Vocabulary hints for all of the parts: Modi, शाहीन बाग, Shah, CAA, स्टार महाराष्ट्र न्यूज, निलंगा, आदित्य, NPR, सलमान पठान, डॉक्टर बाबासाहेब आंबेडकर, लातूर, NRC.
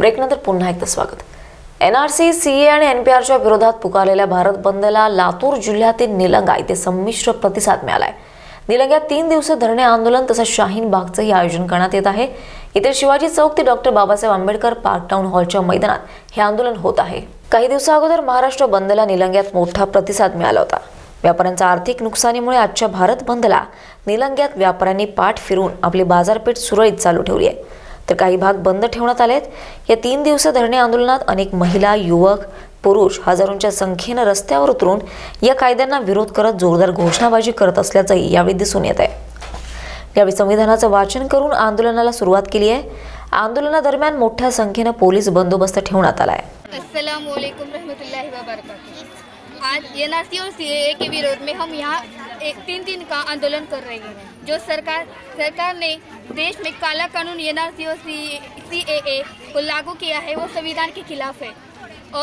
ब्रेकनंतर पुन्हा एकदा स्वागत. NRC, CAA आणि NPRच्या विरोधात पुकारलेल्या भारत बंदला लातूर जिल्ह्यातील निलंगा येथे संमिश्र प्रतिसाद मिळालाय. निलंग्यात 3 दिवसीय धरणे आंदोलन तसेच शाहीन बागचंही आयोजन करण्यात येत आहे. इथे शिवाजी चौक ते डॉक्टर बाबासाहेब आंबेडकर park town हॉलच्या मैदानात हे आंदोलन होत आहे. काही दिवसाअगोदर महाराष्ट्र बंदला निलंग्यात मोठा प्रतिसाद मिळाला होता. व्यापाऱ्यांच्या आर्थिक नुकसानीमुळे आजच्या भारत बंदला निलंग्यात व्यापाऱ्यांनी पाठ फिरून आपली बाजारपेठ सुरळीत चालू ठेवली आहे, तर काही भाग बंद ठेवण्यात आलेत. या 3 दिवसीय धरणे आंदोलनात अनेक महिला, युवक, पुरुष हजारोंच्या संख्येने रस्त्यावर उतरून या कायद्यांना विरोध करत जोरदार घोषणाबाजी करत असल्याचंही यावेळी दिसून येत आहे. यावेळी संविधानाचं वाचन करून आंदोलनाला सुरुवात केली आहे. आंदोलनादरम्यान मोठ्या संख्येने पोलीस बंदोबस्त ठेवण्यात आला आहे. अस्सलाम वालेकुम रहमतुल्लाहि व बरकातहू. आज एनआरसी और सीएए के विरोध में हम यहाँ 3-3 का आंदोलन कर रहे हैं. जो सरकार ने देश में काला कानून NRC और CAA को लागू किया है वो संविधान के खिलाफ है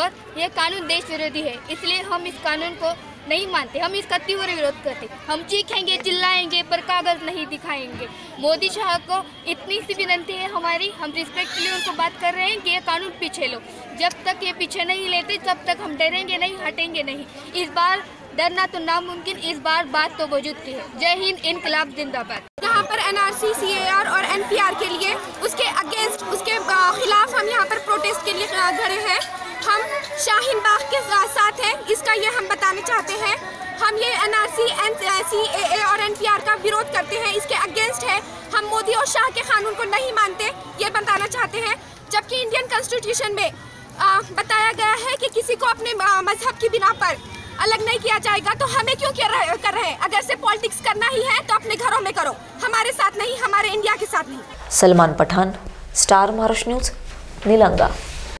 और यह कानून देश विरोधी है. इसलिए हम इस कानून को नहीं मानते, हम इसका तीव्र विरोध करते. हम चीखेंगे, चिल्लाएंगे पर कागज नहीं दिखाएंगे. मोदी शाह को इतनी सी विनती है हमारी, हम रिस्पेक्टफुली उनको बात कर रहे हैं कि ये कानून पीछे लो. जब तक ये पीछे नहीं लेते तब तक हम डरेंगे नहीं, हटेंगे नहीं. इस बार डरना तो नामुमकिन, इस बार बात तो वजूद की है. जय हिंद, इनकलाब जिंदाबाद. यहाँ पर NRC, CAA और NPR के लिए उसके अगेंस्ट, उसके खिलाफ हम यहाँ पर प्रोटेस्ट के लिए खड़े हैं. हम शाहीन बाग के साथ हैं, इसका ये हम बताना चाहते हैं. हम ये NRC, CAA और NPR का विरोध करते हैं, इसके अगेंस्ट है. हम मोदी और शाह के कानून को नहीं मानते, ये बताना चाहते हैं. जबकि इंडियन कॉन्स्टिट्यूशन में बताया गया है कि किसी को अपने मजहब की बिना पर अलग नहीं किया जाएगा, तो हमें क्यों कर रहे हैं? अगर से पॉलिटिक्स करना ही है तो अपने घरों में करो, हमारे साथ नहीं, हमारे इंडिया के साथ नहीं. सलमान पठान, स्टार महाराष्ट्र न्यूज, निलंगा.